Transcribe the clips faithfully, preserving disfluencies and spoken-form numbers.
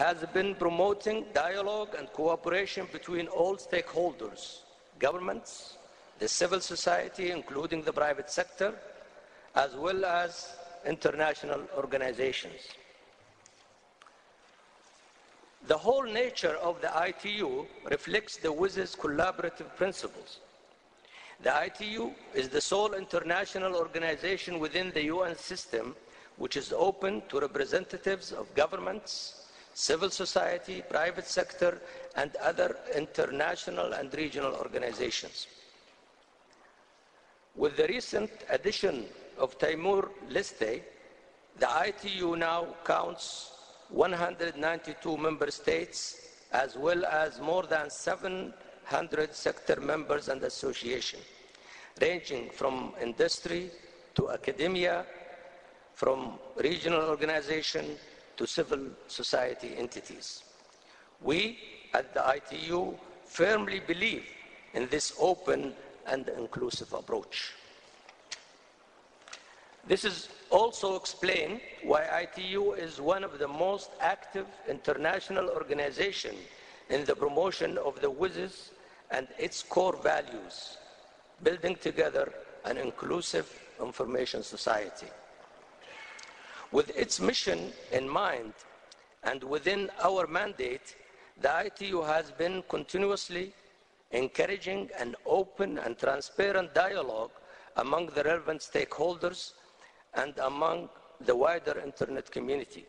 has been promoting dialogue and cooperation between all stakeholders, governments, the civil society, including the private sector, as well as international organizations. The whole nature of the I T U reflects the W S I S collaborative principles. The I T U is the sole international organization within the U N system which is open to representatives of governments, civil society, private sector, and other international and regional organizations. With the recent addition of Timor-Leste, the I T U now counts one hundred ninety-two member states, as well as more than seven hundred sector members and associations, ranging from industry to academia, from regional organization to civil society entities. We at the I T U firmly believe in this open and inclusive approach. This is also explained why I T U is one of the most active international organizations in the promotion of the W S I S and its core values, building together an inclusive information society. With its mission in mind and within our mandate, the I T U has been continuously encouraging an open and transparent dialogue among the relevant stakeholders and among the wider internet community.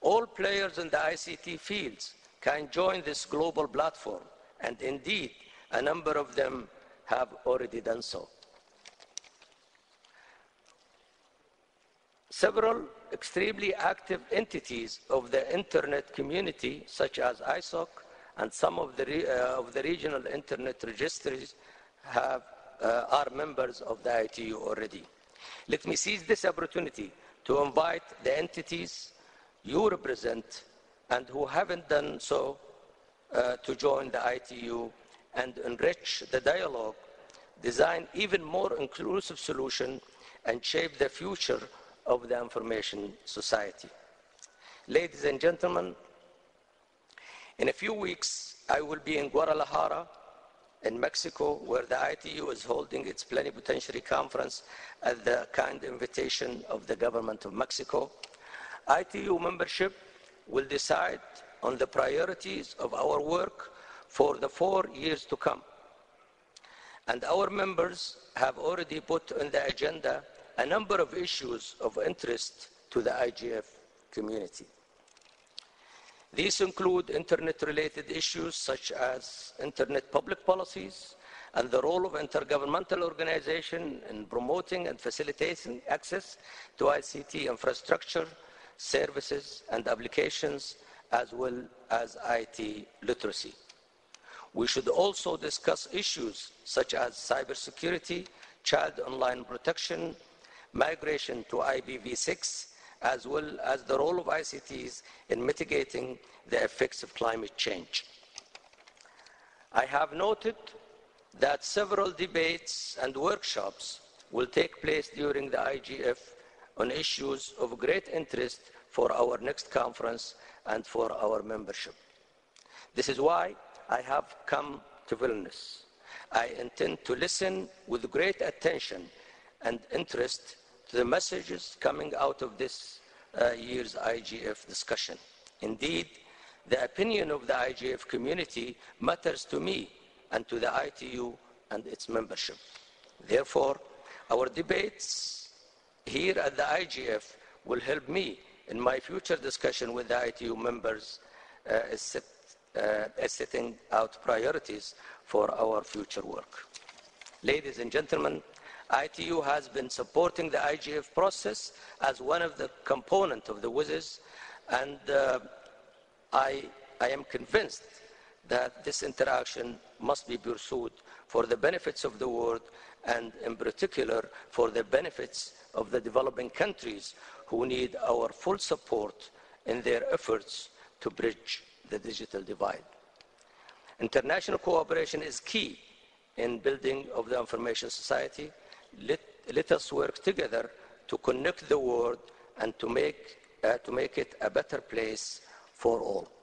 All players in the I C T fields can join this global platform, and indeed, a number of them have already done so. Several extremely active entities of the internet community, such as I S O C and some of the, re, uh, of the regional internet registries, have, uh, are members of the I T U already. Let me seize this opportunity to invite the entities you represent and who haven't done so uh, to join the I T U and enrich the dialogue, design even more inclusive solution, and shape the future of the information society. Ladies and gentlemen, in a few weeks, I will be in Guadalajara, in Mexico, where the I T U is holding its plenipotentiary conference at the kind invitation of the government of Mexico. I T U membership will decide on the priorities of our work for the four years to come. And our members have already put on the agenda a number of issues of interest to the I G F community. These include internet-related issues such as internet public policies and the role of intergovernmental organizations in promoting and facilitating access to I C T infrastructure, services, and applications, as well as I T literacy. We should also discuss issues such as cybersecurity, child online protection, migration to I P v six, as well as the role of I C Ts in mitigating the effects of climate change. I have noted that several debates and workshops will take place during the I G F on issues of great interest for our next conference and for our membership. This is why I have come to Vilnius. I intend to listen with great attention and interest to the messages coming out of this uh, year's I G F discussion. Indeed, the opinion of the I G F community matters to me and to the I T U and its membership. Therefore, our debates here at the I G F will help me in my future discussion with the I T U members uh, as, set, uh, as setting out priorities for our future work. Ladies and gentlemen, I T U has been supporting the I G F process as one of the components of the W S I S, and uh, I, I am convinced that this interaction must be pursued for the benefits of the world, and in particular for the benefits of the developing countries who need our full support in their efforts to bridge the digital divide. International cooperation is key in building of the information society. Let, let us work together to connect the world and to make, uh, to make it a better place for all.